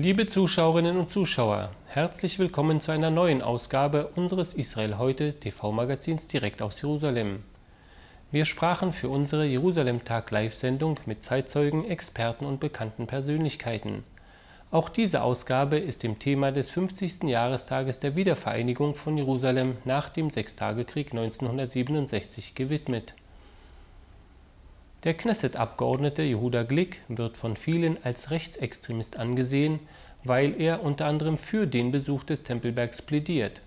Liebe Zuschauerinnen und Zuschauer, herzlich willkommen zu einer neuen Ausgabe unseres Israel Heute TV-Magazins direkt aus Jerusalem. Wir sprachen für unsere Jerusalem-Tag-Live-Sendung mit Zeitzeugen, Experten und bekannten Persönlichkeiten. Auch diese Ausgabe ist dem Thema des 50. Jahrestages der Wiedervereinigung von Jerusalem nach dem Sechstagekrieg 1967 gewidmet. Der Knesset-Abgeordnete Jehuda Glick wird von vielen als Rechtsextremist angesehen, weil er unter anderem für den Besuch des Tempelbergs plädiert.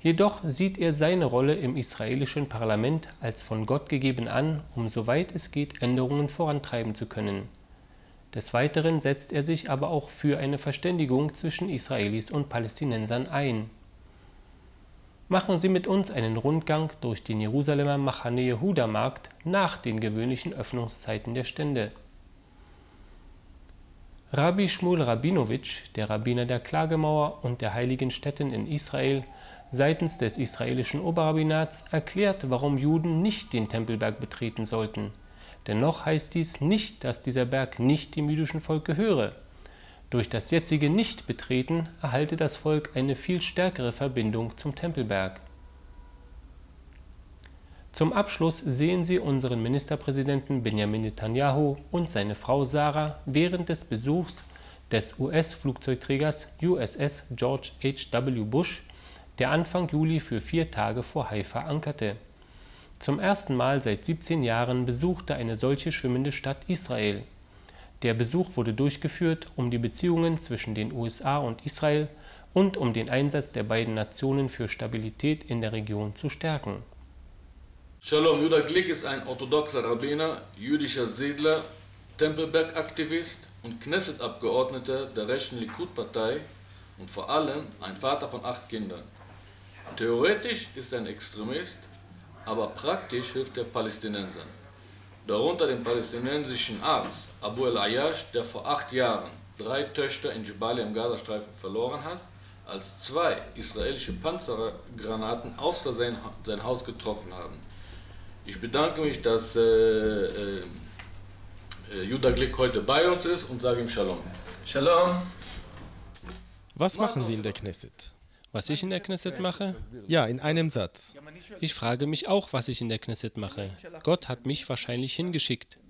Jedoch sieht er seine Rolle im israelischen Parlament als von Gott gegeben an, um soweit es geht Änderungen vorantreiben zu können. Des Weiteren setzt er sich aber auch für eine Verständigung zwischen Israelis und Palästinensern ein. Machen Sie mit uns einen Rundgang durch den Jerusalemer Machane Jehuda Markt nach den gewöhnlichen Öffnungszeiten der Stände. Rabbi Schmuel Rabinovitch, der Rabbiner der Klagemauer und der heiligen Stätten in Israel, seitens des israelischen Oberrabbinats erklärt, warum Juden nicht den Tempelberg betreten sollten. Dennoch heißt dies nicht, dass dieser Berg nicht dem jüdischen Volk gehöre. Durch das jetzige Nichtbetreten erhalte das Volk eine viel stärkere Verbindung zum Tempelberg. Zum Abschluss sehen Sie unseren Ministerpräsidenten Benjamin Netanyahu und seine Frau Sarah während des Besuchs des US-Flugzeugträgers USS George H.W. Bush, der Anfang Juli für 4 Tage vor Haifa ankerte. Zum ersten Mal seit 17 Jahren besuchte eine solche schwimmende Stadt Israel. Der Besuch wurde durchgeführt, um die Beziehungen zwischen den USA und Israel und um den Einsatz der beiden Nationen für Stabilität in der Region zu stärken. Shalom, Jehuda Glick ist ein orthodoxer Rabbiner, jüdischer Siedler, Tempelberg-Aktivist und Knesset-Abgeordneter der rechten Likud-Partei und vor allem ein Vater von 8 Kindern. Theoretisch ist er ein Extremist, aber praktisch hilft er Palästinensern. Darunter den palästinensischen Arzt Abu El-Ayash, der vor 8 Jahren 3 Töchter in Djebali im Gazastreifen verloren hat, als 2 israelische Panzergranaten aus Versehen sein Haus getroffen haben. Ich bedanke mich, dass Jehuda Glick heute bei uns ist und sage ihm Shalom. Shalom. Was machen Sie in der Knesset? Was ich in der Knesset mache? Ja, in einem Satz. Ich frage mich auch, was ich in der Knesset mache. Gott hat mich wahrscheinlich hingeschickt.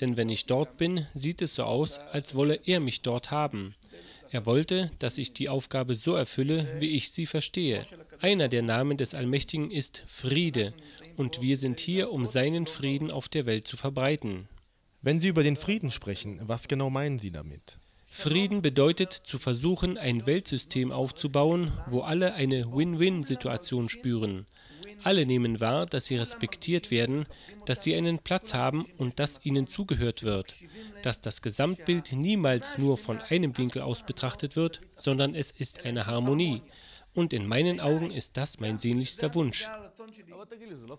Denn wenn ich dort bin, sieht es so aus, als wolle er mich dort haben. Er wollte, dass ich die Aufgabe so erfülle, wie ich sie verstehe. Einer der Namen des Allmächtigen ist Friede. Und wir sind hier, um seinen Frieden auf der Welt zu verbreiten. Wenn Sie über den Frieden sprechen, was genau meinen Sie damit? Frieden bedeutet, zu versuchen, ein Weltsystem aufzubauen, wo alle eine Win-Win-Situation spüren. Alle nehmen wahr, dass sie respektiert werden, dass sie einen Platz haben und dass ihnen zugehört wird. Dass das Gesamtbild niemals nur von einem Winkel aus betrachtet wird, sondern es ist eine Harmonie. Und in meinen Augen ist das mein sehnlichster Wunsch.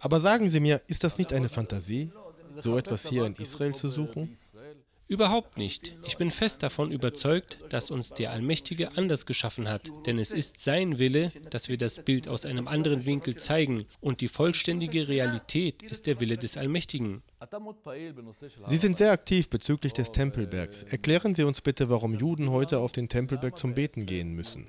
Aber sagen Sie mir, ist das nicht eine Fantasie, so etwas hier in Israel zu suchen? Überhaupt nicht. Ich bin fest davon überzeugt, dass uns der Allmächtige anders geschaffen hat, denn es ist sein Wille, dass wir das Bild aus einem anderen Winkel zeigen, und die vollständige Realität ist der Wille des Allmächtigen. Sie sind sehr aktiv bezüglich des Tempelbergs. Erklären Sie uns bitte, warum Juden heute auf den Tempelberg zum Beten gehen müssen.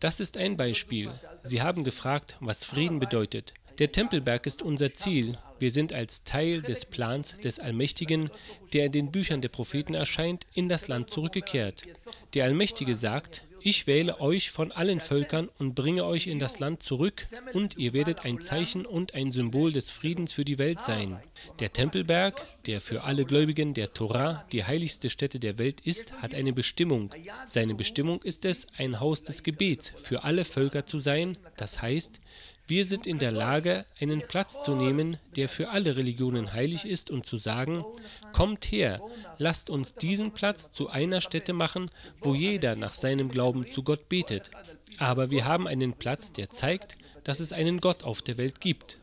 Das ist ein Beispiel. Sie haben gefragt, was Frieden bedeutet. Der Tempelberg ist unser Ziel. Wir sind als Teil des Plans des Allmächtigen, der in den Büchern der Propheten erscheint, in das Land zurückgekehrt. Der Allmächtige sagt, ich wähle euch von allen Völkern und bringe euch in das Land zurück, und ihr werdet ein Zeichen und ein Symbol des Friedens für die Welt sein. Der Tempelberg, der für alle Gläubigen der Torah die heiligste Stätte der Welt ist, hat eine Bestimmung. Seine Bestimmung ist es, ein Haus des Gebets für alle Völker zu sein, das heißt, wir sind in der Lage, einen Platz zu nehmen, der für alle Religionen heilig ist, und zu sagen, kommt her, lasst uns diesen Platz zu einer Stätte machen, wo jeder nach seinem Glauben zu Gott betet. Aber wir haben einen Platz, der zeigt, dass es einen Gott auf der Welt gibt.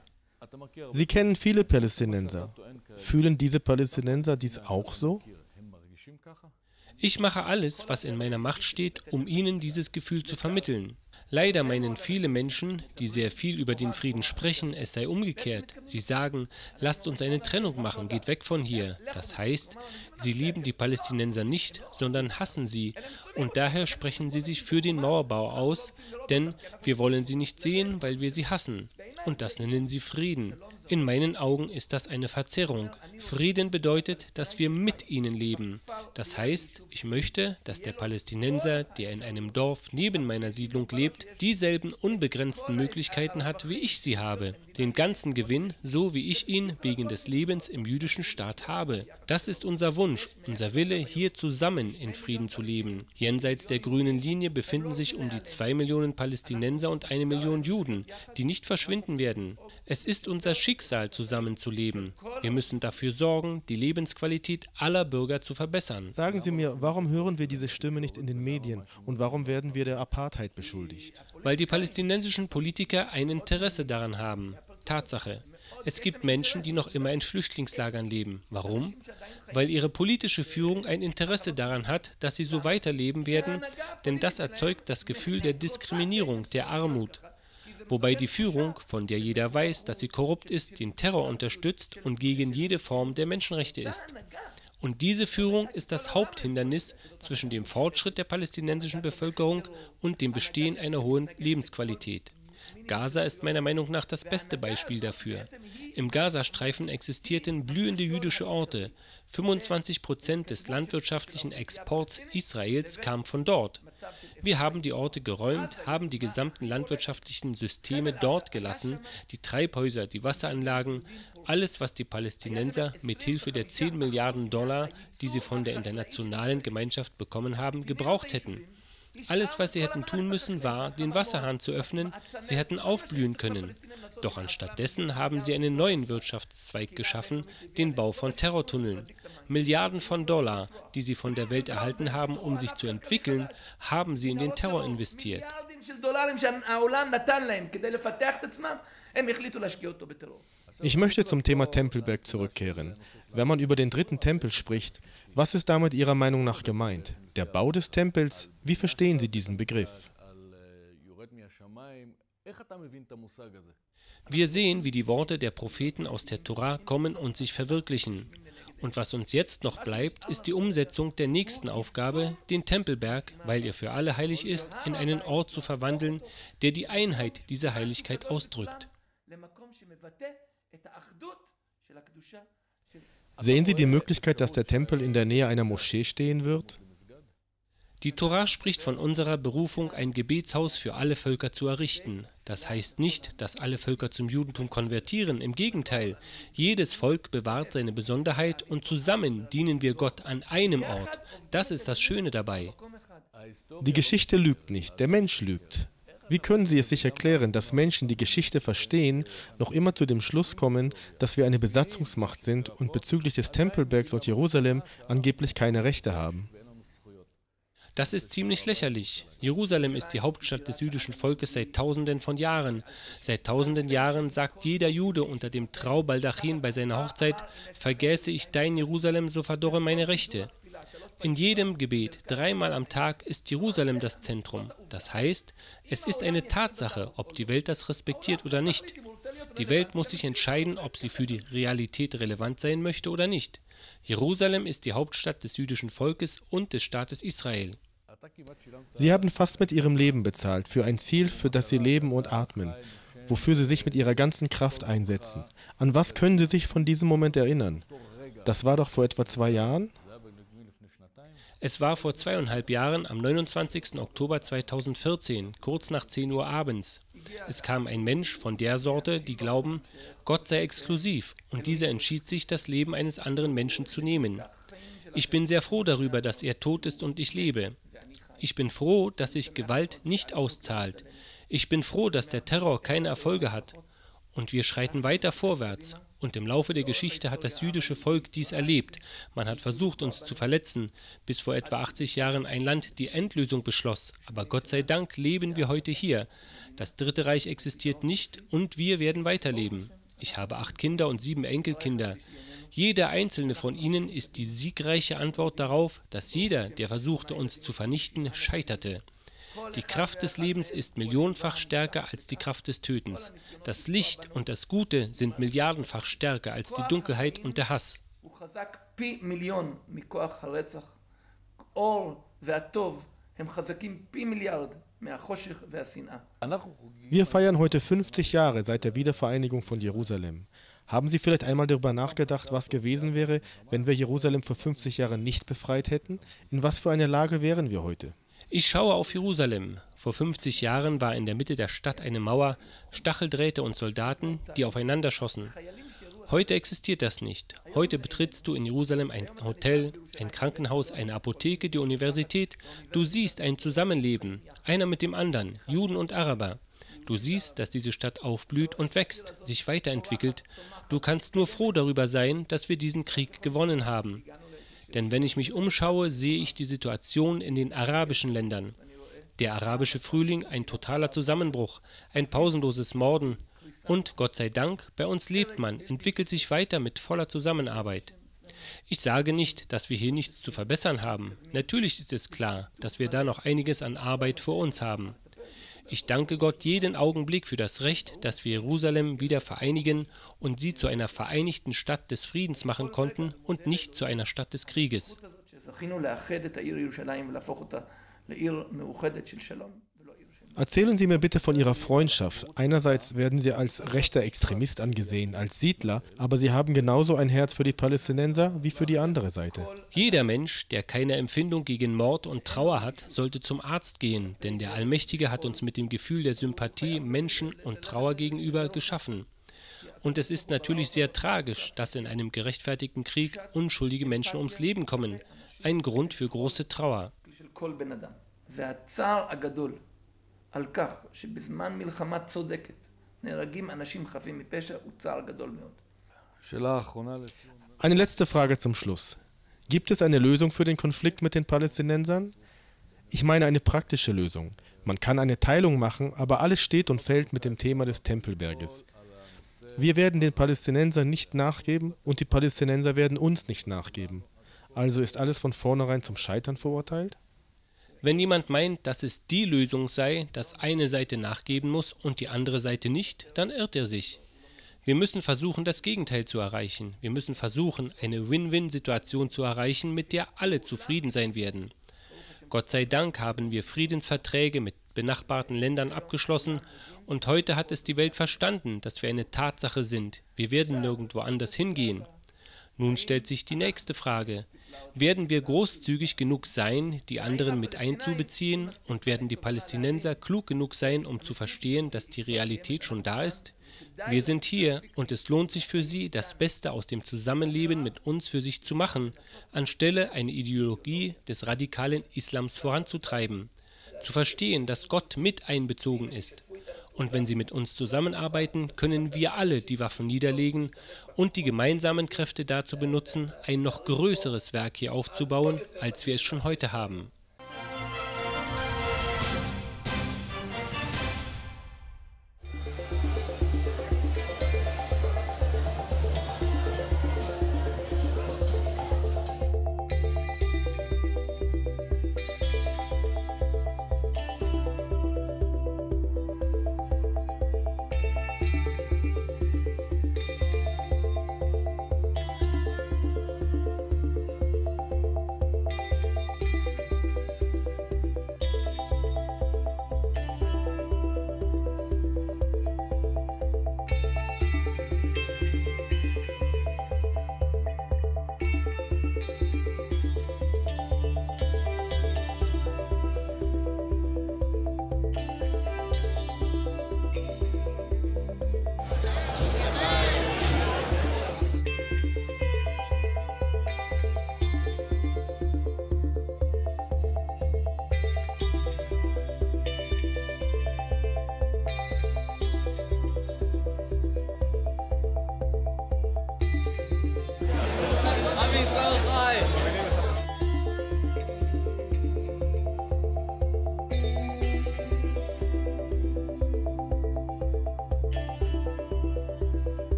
Sie kennen viele Palästinenser. Fühlen diese Palästinenser dies auch so? Ich mache alles, was in meiner Macht steht, um ihnen dieses Gefühl zu vermitteln. Leider meinen viele Menschen, die sehr viel über den Frieden sprechen, es sei umgekehrt. Sie sagen, lasst uns eine Trennung machen, geht weg von hier. Das heißt, sie lieben die Palästinenser nicht, sondern hassen sie. Und daher sprechen sie sich für den Mauerbau aus, denn wir wollen sie nicht sehen, weil wir sie hassen. Und das nennen sie Frieden. In meinen Augen ist das eine Verzerrung. Frieden bedeutet, dass wir mit ihnen leben. Das heißt, ich möchte, dass der Palästinenser, der in einem Dorf neben meiner Siedlung lebt, dieselben unbegrenzten Möglichkeiten hat, wie ich sie habe. Den ganzen Gewinn, so wie ich ihn wegen des Lebens im jüdischen Staat habe. Das ist unser Wunsch, unser Wille, hier zusammen in Frieden zu leben. Jenseits der grünen Linie befinden sich um die 2 Millionen Palästinenser und 1 Million Juden, die nicht verschwinden werden. Es ist unser Schicksal, zusammen zu leben. Wir müssen dafür sorgen, die Lebensqualität aller Bürger zu verbessern. Sagen Sie mir, warum hören wir diese Stimme nicht in den Medien und warum werden wir der Apartheid beschuldigt? Weil die palästinensischen Politiker ein Interesse daran haben. Tatsache. Es gibt Menschen, die noch immer in Flüchtlingslagern leben. Warum? Weil ihre politische Führung ein Interesse daran hat, dass sie so weiterleben werden, denn das erzeugt das Gefühl der Diskriminierung, der Armut. Wobei die Führung, von der jeder weiß, dass sie korrupt ist, den Terror unterstützt und gegen jede Form der Menschenrechte ist. Und diese Führung ist das Haupthindernis zwischen dem Fortschritt der palästinensischen Bevölkerung und dem Bestehen einer hohen Lebensqualität. Gaza ist meiner Meinung nach das beste Beispiel dafür. Im Gazastreifen existierten blühende jüdische Orte. 25% des landwirtschaftlichen Exports Israels kam von dort. Wir haben die Orte geräumt, haben die gesamten landwirtschaftlichen Systeme dort gelassen, die Treibhäuser, die Wasseranlagen, alles, was die Palästinenser mithilfe der 10 Milliarden Dollar, die sie von der internationalen Gemeinschaft bekommen haben, gebraucht hätten. Alles, was sie hätten tun müssen, war, den Wasserhahn zu öffnen. Sie hätten aufblühen können. Doch anstattdessen haben sie einen neuen Wirtschaftszweig geschaffen, den Bau von Terrortunneln. Milliarden von Dollar, die sie von der Welt erhalten haben, um sich zu entwickeln, haben sie in den Terror investiert. Ich möchte zum Thema Tempelberg zurückkehren. Wenn man über den dritten Tempel spricht, was ist damit Ihrer Meinung nach gemeint? Der Bau des Tempels? Wie verstehen Sie diesen Begriff? Wir sehen, wie die Worte der Propheten aus der Tora kommen und sich verwirklichen. Und was uns jetzt noch bleibt, ist die Umsetzung der nächsten Aufgabe, den Tempelberg, weil er für alle heilig ist, in einen Ort zu verwandeln, der die Einheit dieser Heiligkeit ausdrückt. Sehen Sie die Möglichkeit, dass der Tempel in der Nähe einer Moschee stehen wird? Die Tora spricht von unserer Berufung, ein Gebetshaus für alle Völker zu errichten. Das heißt nicht, dass alle Völker zum Judentum konvertieren, im Gegenteil. Jedes Volk bewahrt seine Besonderheit und zusammen dienen wir Gott an einem Ort. Das ist das Schöne dabei. Die Geschichte lügt nicht, der Mensch lügt. Wie können Sie es sich erklären, dass Menschen, die Geschichte verstehen, noch immer zu dem Schluss kommen, dass wir eine Besatzungsmacht sind und bezüglich des Tempelbergs und Jerusalem angeblich keine Rechte haben? Das ist ziemlich lächerlich. Jerusalem ist die Hauptstadt des jüdischen Volkes seit Tausenden von Jahren. Seit Tausenden Jahren sagt jeder Jude unter dem Traubaldachin bei seiner Hochzeit, vergäße ich dein Jerusalem, so verdorre meine Rechte. In jedem Gebet, 3-mal am Tag, ist Jerusalem das Zentrum. Das heißt, es ist eine Tatsache, ob die Welt das respektiert oder nicht. Die Welt muss sich entscheiden, ob sie für die Realität relevant sein möchte oder nicht. Jerusalem ist die Hauptstadt des jüdischen Volkes und des Staates Israel. Sie haben fast mit Ihrem Leben bezahlt, für ein Ziel, für das Sie leben und atmen, wofür Sie sich mit Ihrer ganzen Kraft einsetzen. An was können Sie sich von diesem Moment erinnern? Das war doch vor etwa 2 Jahren? Es war vor 2,5 Jahren, am 29. Oktober 2014, kurz nach 10 Uhr abends. Es kam ein Mensch von der Sorte, die glauben, Gott sei exklusiv, und dieser entschied sich, das Leben eines anderen Menschen zu nehmen. Ich bin sehr froh darüber, dass er tot ist und ich lebe. Ich bin froh, dass sich Gewalt nicht auszahlt. Ich bin froh, dass der Terror keine Erfolge hat. Und wir schreiten weiter vorwärts. Und im Laufe der Geschichte hat das jüdische Volk dies erlebt. Man hat versucht, uns zu verletzen, bis vor etwa 80 Jahren ein Land die Endlösung beschloss. Aber Gott sei Dank leben wir heute hier. Das Dritte Reich existiert nicht und wir werden weiterleben. Ich habe 8 Kinder und 7 Enkelkinder. Jeder einzelne von ihnen ist die siegreiche Antwort darauf, dass jeder, der versuchte, uns zu vernichten, scheiterte. Die Kraft des Lebens ist millionenfach stärker als die Kraft des Tötens. Das Licht und das Gute sind milliardenfach stärker als die Dunkelheit und der Hass. Wir feiern heute 50 Jahre seit der Wiedervereinigung von Jerusalem. Haben Sie vielleicht einmal darüber nachgedacht, was gewesen wäre, wenn wir Jerusalem vor 50 Jahren nicht befreit hätten? In was für einer Lage wären wir heute? Ich schaue auf Jerusalem. Vor 50 Jahren war in der Mitte der Stadt eine Mauer, Stacheldrähte und Soldaten, die aufeinander schossen. Heute existiert das nicht. Heute betrittst du in Jerusalem ein Hotel, ein Krankenhaus, eine Apotheke, die Universität. Du siehst ein Zusammenleben, einer mit dem anderen, Juden und Araber. Du siehst, dass diese Stadt aufblüht und wächst, sich weiterentwickelt. Du kannst nur froh darüber sein, dass wir diesen Krieg gewonnen haben. Denn wenn ich mich umschaue, sehe ich die Situation in den arabischen Ländern. Der arabische Frühling, ein totaler Zusammenbruch, ein pausenloses Morden. Und Gott sei Dank, bei uns lebt man, entwickelt sich weiter mit voller Zusammenarbeit. Ich sage nicht, dass wir hier nichts zu verbessern haben. Natürlich ist es klar, dass wir da noch einiges an Arbeit vor uns haben. Ich danke Gott jeden Augenblick für das Recht, dass wir Jerusalem wieder vereinigen und sie zu einer vereinigten Stadt des Friedens machen konnten und nicht zu einer Stadt des Krieges. Erzählen Sie mir bitte von Ihrer Freundschaft. Einerseits werden Sie als rechter Extremist angesehen, als Siedler, aber Sie haben genauso ein Herz für die Palästinenser wie für die andere Seite. Jeder Mensch, der keine Empfindung gegen Mord und Trauer hat, sollte zum Arzt gehen, denn der Allmächtige hat uns mit dem Gefühl der Sympathie Menschen und Trauer gegenüber geschaffen. Und es ist natürlich sehr tragisch, dass in einem gerechtfertigten Krieg unschuldige Menschen ums Leben kommen. Ein Grund für große Trauer. Eine letzte Frage zum Schluss. Gibt es eine Lösung für den Konflikt mit den Palästinensern? Ich meine eine praktische Lösung. Man kann eine Teilung machen, aber alles steht und fällt mit dem Thema des Tempelberges. Wir werden den Palästinensern nicht nachgeben und die Palästinenser werden uns nicht nachgeben. Also ist alles von vornherein zum Scheitern verurteilt? Wenn jemand meint, dass es die Lösung sei, dass eine Seite nachgeben muss und die andere Seite nicht, dann irrt er sich. Wir müssen versuchen, das Gegenteil zu erreichen. Wir müssen versuchen, eine Win-Win-Situation zu erreichen, mit der alle zufrieden sein werden. Gott sei Dank haben wir Friedensverträge mit benachbarten Ländern abgeschlossen und heute hat es die Welt verstanden, dass wir eine Tatsache sind. Wir werden nirgendwo anders hingehen. Nun stellt sich die nächste Frage. Werden wir großzügig genug sein, die anderen mit einzubeziehen und werden die Palästinenser klug genug sein, um zu verstehen, dass die Realität schon da ist? Wir sind hier und es lohnt sich für sie, das Beste aus dem Zusammenleben mit uns für sich zu machen, anstelle eine Ideologie des radikalen Islams voranzutreiben, zu verstehen, dass Gott mit einbezogen ist. Und wenn sie mit uns zusammenarbeiten, können wir alle die Waffen niederlegen und die gemeinsamen Kräfte dazu benutzen, ein noch größeres Werk hier aufzubauen, als wir es schon heute haben.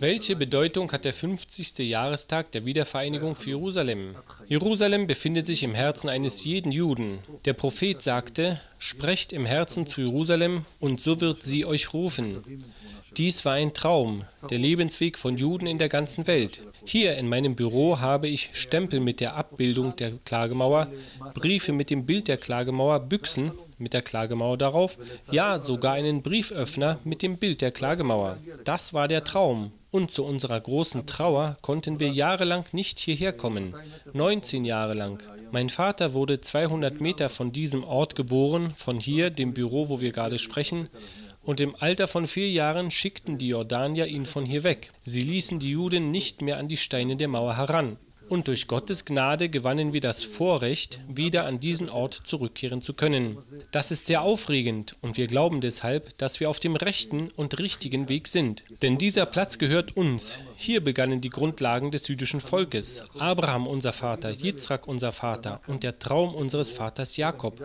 Welche Bedeutung hat der 50. Jahrestag der Wiedervereinigung für Jerusalem? Jerusalem befindet sich im Herzen eines jeden Juden. Der Prophet sagte, sprecht im Herzen zu Jerusalem, und so wird sie euch rufen. Dies war ein Traum, der Lebensweg von Juden in der ganzen Welt. Hier in meinem Büro habe ich Stempel mit der Abbildung der Klagemauer, Briefe mit dem Bild der Klagemauer, Büchsen mit der Klagemauer darauf, ja, sogar einen Brieföffner mit dem Bild der Klagemauer. Das war der Traum. Und zu unserer großen Trauer konnten wir jahrelang nicht hierher kommen, 19 Jahre lang. Mein Vater wurde 200 Meter von diesem Ort geboren, von hier, dem Büro, wo wir gerade sprechen, und im Alter von 4 Jahren schickten die Jordanier ihn von hier weg. Sie ließen die Juden nicht mehr an die Steine der Mauer heran. Und durch Gottes Gnade gewannen wir das Vorrecht, wieder an diesen Ort zurückkehren zu können. Das ist sehr aufregend, und wir glauben deshalb, dass wir auf dem rechten und richtigen Weg sind. Denn dieser Platz gehört uns. Hier begannen die Grundlagen des jüdischen Volkes. Abraham, unser Vater, Yitzchak, unser Vater, und der Traum unseres Vaters Jakob.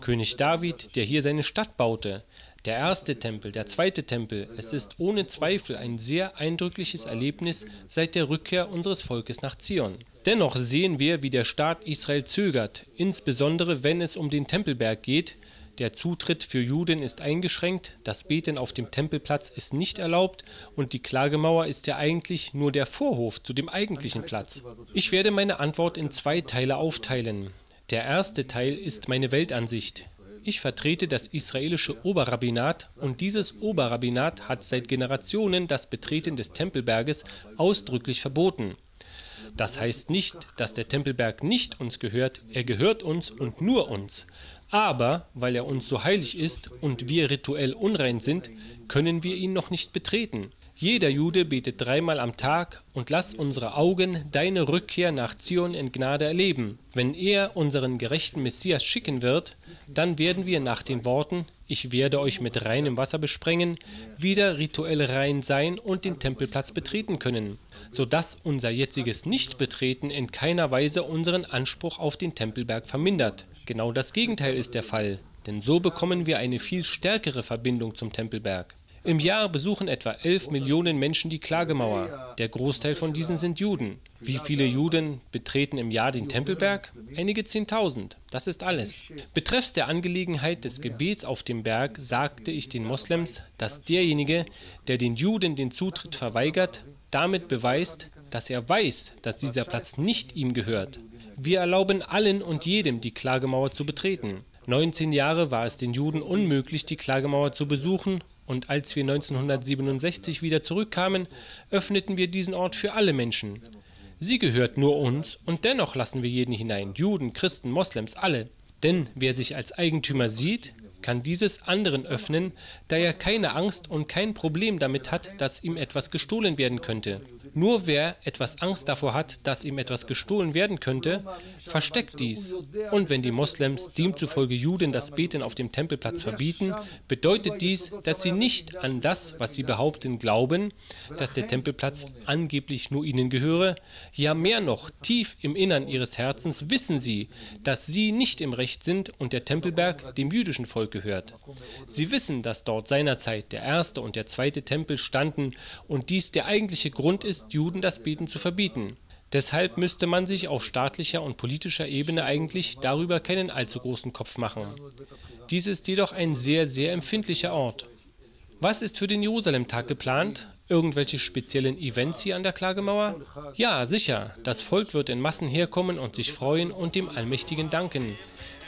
König David, der hier seine Stadt baute. Der erste Tempel, der zweite Tempel, es ist ohne Zweifel ein sehr eindrückliches Erlebnis seit der Rückkehr unseres Volkes nach Zion. Dennoch sehen wir, wie der Staat Israel zögert, insbesondere wenn es um den Tempelberg geht. Der Zutritt für Juden ist eingeschränkt, das Beten auf dem Tempelplatz ist nicht erlaubt und die Klagemauer ist ja eigentlich nur der Vorhof zu dem eigentlichen Platz. Ich werde meine Antwort in 2 Teile aufteilen. Der erste Teil ist meine Weltansicht. Ich vertrete das israelische Oberrabbinat, und dieses Oberrabbinat hat seit Generationen das Betreten des Tempelberges ausdrücklich verboten. Das heißt nicht, dass der Tempelberg nicht uns gehört, er gehört uns und nur uns. Aber weil er uns so heilig ist und wir rituell unrein sind, können wir ihn noch nicht betreten. Jeder Jude betet 3-mal am Tag, und lass unsere Augen deine Rückkehr nach Zion in Gnade erleben. Wenn er unseren gerechten Messias schicken wird, dann werden wir nach den Worten, ich werde euch mit reinem Wasser besprengen, wieder rituell rein sein und den Tempelplatz betreten können, sodass unser jetziges Nichtbetreten in keiner Weise unseren Anspruch auf den Tempelberg vermindert. Genau das Gegenteil ist der Fall, denn so bekommen wir eine viel stärkere Verbindung zum Tempelberg. Im Jahr besuchen etwa 11 Millionen Menschen die Klagemauer. Der Großteil von diesen sind Juden. Wie viele Juden betreten im Jahr den Tempelberg? Einige 10.000. Das ist alles. Betreffs der Angelegenheit des Gebets auf dem Berg sagte ich den Moslems, dass derjenige, der den Juden den Zutritt verweigert, damit beweist, dass er weiß, dass dieser Platz nicht ihm gehört. Wir erlauben allen und jedem, die Klagemauer zu betreten. 19 Jahre war es den Juden unmöglich, die Klagemauer zu besuchen. Und als wir 1967 wieder zurückkamen, öffneten wir diesen Ort für alle Menschen. Sie gehört nur uns, und dennoch lassen wir jeden hinein, Juden, Christen, Moslems, alle. Denn wer sich als Eigentümer sieht, kann dieses anderen öffnen, da er keine Angst und kein Problem damit hat, dass ihm etwas gestohlen werden könnte. Nur wer etwas Angst davor hat, dass ihm etwas gestohlen werden könnte, versteckt dies. Und wenn die Moslems demzufolge Juden das Beten auf dem Tempelplatz verbieten, bedeutet dies, dass sie nicht an das, was sie behaupten, glauben, dass der Tempelplatz angeblich nur ihnen gehöre. Ja, mehr noch, tief im Innern ihres Herzens wissen sie, dass sie nicht im Recht sind und der Tempelberg dem jüdischen Volk gehört. Sie wissen, dass dort seinerzeit der erste und der zweite Tempel standen und dies der eigentliche Grund ist, Juden das Beten zu verbieten. Deshalb müsste man sich auf staatlicher und politischer Ebene eigentlich darüber keinen allzu großen Kopf machen. Dies ist jedoch ein sehr, sehr empfindlicher Ort. Was ist für den Jerusalem-Tag geplant? Irgendwelche speziellen Events hier an der Klagemauer? Ja, sicher. Das Volk wird in Massen herkommen und sich freuen und dem Allmächtigen danken.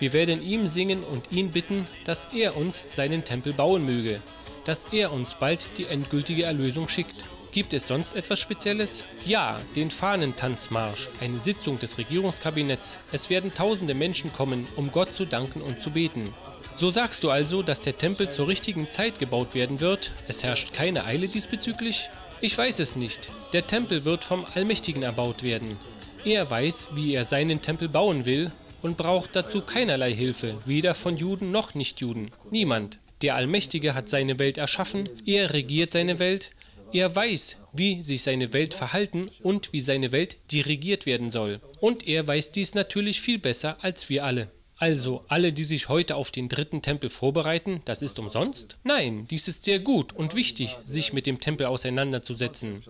Wir werden ihm singen und ihn bitten, dass er uns seinen Tempel bauen möge, dass er uns bald die endgültige Erlösung schickt. Gibt es sonst etwas Spezielles? Ja, den Fahnentanzmarsch, eine Sitzung des Regierungskabinetts. Es werden tausende Menschen kommen, um Gott zu danken und zu beten. So sagst du also, dass der Tempel zur richtigen Zeit gebaut werden wird? Es herrscht keine Eile diesbezüglich? Ich weiß es nicht. Der Tempel wird vom Allmächtigen erbaut werden. Er weiß, wie er seinen Tempel bauen will und braucht dazu keinerlei Hilfe, weder von Juden noch Nichtjuden. Niemand. Der Allmächtige hat seine Welt erschaffen, er regiert seine Welt. Er weiß, wie sich seine Welt verhalten und wie seine Welt dirigiert werden soll. Und er weiß dies natürlich viel besser als wir alle. Also alle, die sich heute auf den dritten Tempel vorbereiten, das ist umsonst? Nein, dies ist sehr gut und wichtig, sich mit dem Tempel auseinanderzusetzen,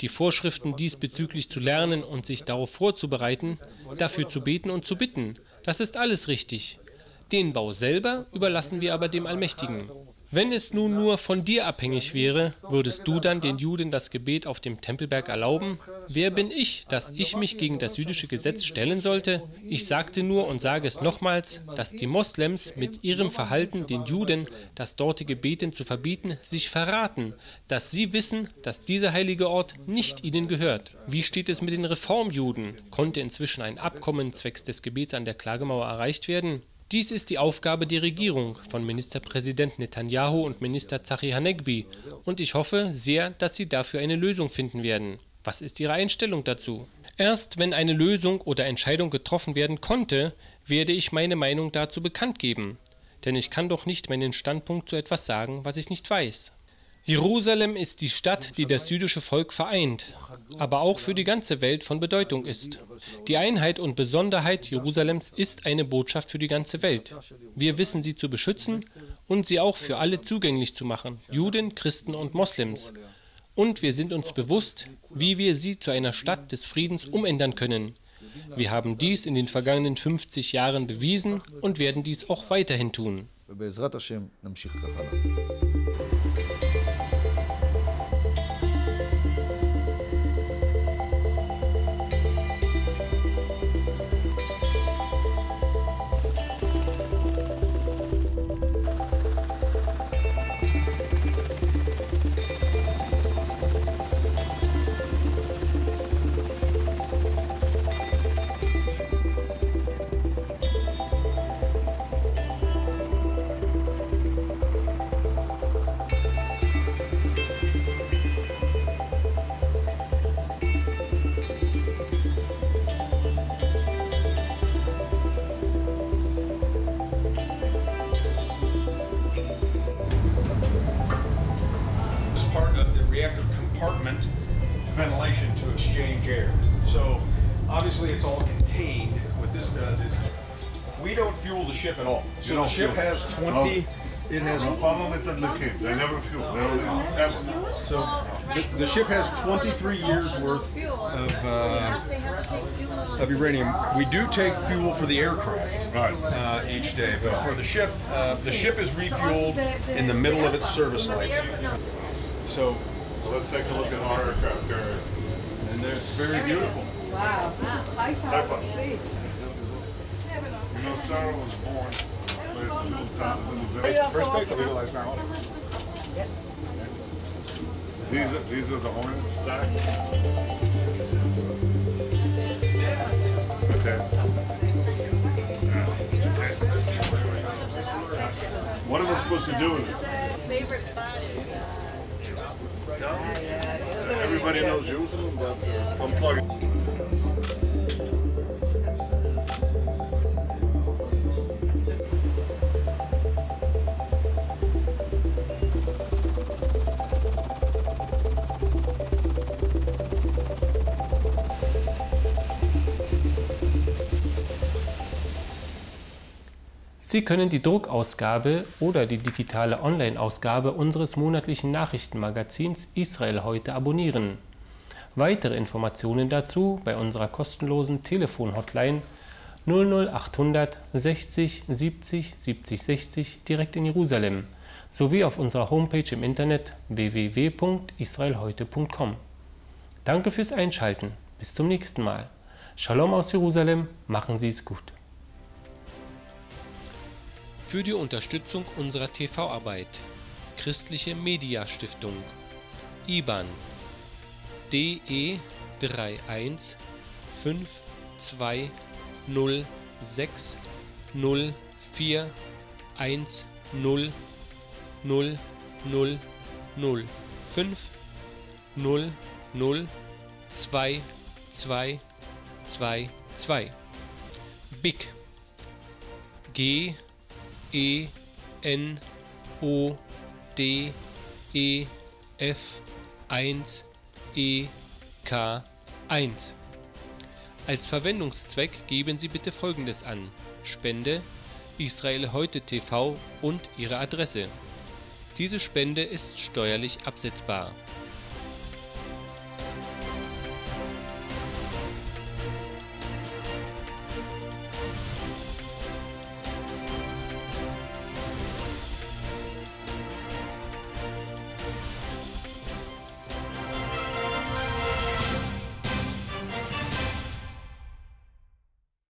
die Vorschriften diesbezüglich zu lernen und sich darauf vorzubereiten, dafür zu beten und zu bitten. Das ist alles richtig. Den Bau selber überlassen wir aber dem Allmächtigen. Wenn es nun nur von dir abhängig wäre, würdest du dann den Juden das Gebet auf dem Tempelberg erlauben? Wer bin ich, dass ich mich gegen das jüdische Gesetz stellen sollte? Ich sagte nur und sage es nochmals, dass die Moslems mit ihrem Verhalten den Juden, das dortige Beten zu verbieten, sich verraten, dass sie wissen, dass dieser heilige Ort nicht ihnen gehört. Wie steht es mit den Reformjuden? Konnte inzwischen ein Abkommen zwecks des Gebets an der Klagemauer erreicht werden? Dies ist die Aufgabe der Regierung von Ministerpräsident Netanyahu und Minister Zachi Hanegbi und ich hoffe sehr, dass sie dafür eine Lösung finden werden. Was ist Ihre Einstellung dazu? Erst wenn eine Lösung oder Entscheidung getroffen werden konnte, werde ich meine Meinung dazu bekannt geben, denn ich kann doch nicht meinen Standpunkt zu etwas sagen, was ich nicht weiß. Jerusalem ist die Stadt, die das jüdische Volk vereint, aber auch für die ganze Welt von Bedeutung ist. Die Einheit und Besonderheit Jerusalems ist eine Botschaft für die ganze Welt. Wir wissen, sie zu beschützen und sie auch für alle zugänglich zu machen, Juden, Christen und Moslems. Und wir sind uns bewusst, wie wir sie zu einer Stadt des Friedens umändern können. Wir haben dies in den vergangenen 50 Jahren bewiesen und werden dies auch weiterhin tun. So the ship has 20, it has they never fuel, ever. So the ship has 23 years worth of uranium. We do take fuel for the aircraft each day, but for the ship is refueled in the middle of its service life. So let's take a look at our aircraft there. And it's very beautiful. Wow, Haifa. You know, Sarah was born. First day to realize now. These are the hornets stack. Okay. What am I supposed to do with it? Favorite spot is Jerusalem. Everybody knows Jerusalem, but unplug it. Sie können die Druckausgabe oder die digitale Online-Ausgabe unseres monatlichen Nachrichtenmagazins Israel Heute abonnieren. Weitere Informationen dazu bei unserer kostenlosen Telefon-Hotline 00800 60 70 70 60 direkt in Jerusalem sowie auf unserer Homepage im Internet www.israelheute.com. Danke fürs Einschalten. Bis zum nächsten Mal. Shalom aus Jerusalem. Machen Sie es gut. Für die Unterstützung unserer TV-Arbeit Christliche Media Stiftung IBAN DE 31 5206004100050002222 BIC G ENODEF1EK1 Als Verwendungszweck geben Sie bitte Folgendes an: Spende, Israel Heute TV und Ihre Adresse. Diese Spende ist steuerlich absetzbar.